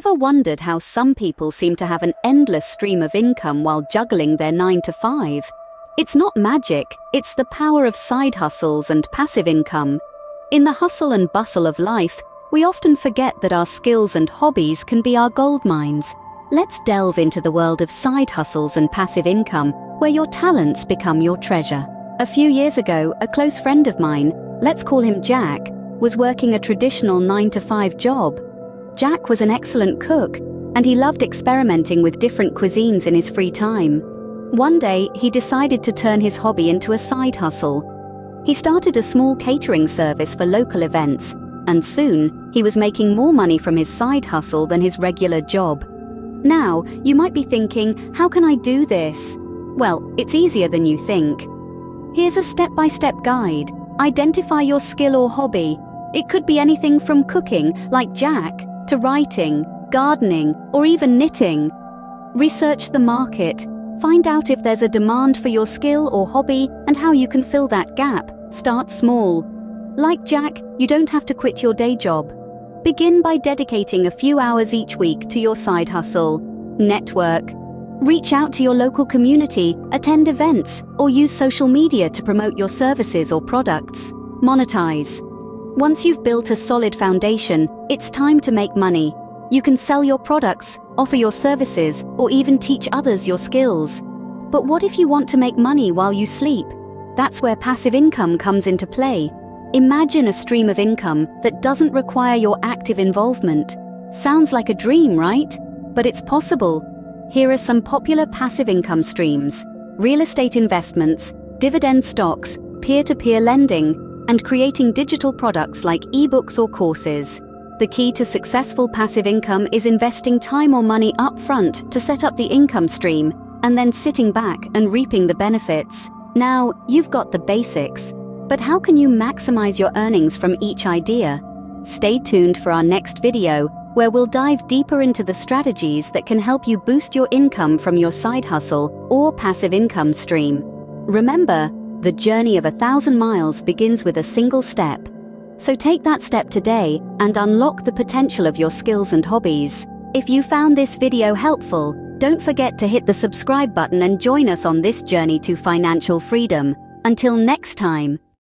Ever wondered how some people seem to have an endless stream of income while juggling their 9-to-5? It's not magic, it's the power of side hustles and passive income. In the hustle and bustle of life, we often forget that our skills and hobbies can be our gold mines. Let's delve into the world of side hustles and passive income, where your talents become your treasure. A few years ago, a close friend of mine, let's call him Jack, was working a traditional 9-to-5 job. Jack was an excellent cook, and he loved experimenting with different cuisines in his free time. One day, he decided to turn his hobby into a side hustle. He started a small catering service for local events, and soon, he was making more money from his side hustle than his regular job. Now, you might be thinking, how can I do this? Well, it's easier than you think. Here's a step-by-step guide. Identify your skill or hobby. It could be anything from cooking, like Jack, to writing, gardening, or even knitting. Research the market. Find out if there's a demand for your skill or hobby and how you can fill that gap. Start small. Like Jack, you don't have to quit your day job. Begin by dedicating a few hours each week to your side hustle. Network. Reach out to your local community, attend events, or use social media to promote your services or products. Monetize. Once you've built a solid foundation, it's time to make money. You can sell your products, offer your services, or even teach others your skills. But what if you want to make money while you sleep? That's where passive income comes into play. Imagine a stream of income that doesn't require your active involvement. Sounds like a dream, right? But it's possible. Here are some popular passive income streams: real estate investments, dividend stocks, peer-to-peer lending, and creating digital products like ebooks or courses. The key to successful passive income is investing time or money up front to set up the income stream, and then sitting back and reaping the benefits. Now, you've got the basics. But how can you maximize your earnings from each idea? Stay tuned for our next video, where we'll dive deeper into the strategies that can help you boost your income from your side hustle or passive income stream. Remember, the journey of 1,000 miles begins with a single step. So take that step today and unlock the potential of your skills and hobbies. If you found this video helpful, don't forget to hit the subscribe button and join us on this journey to financial freedom. Until next time.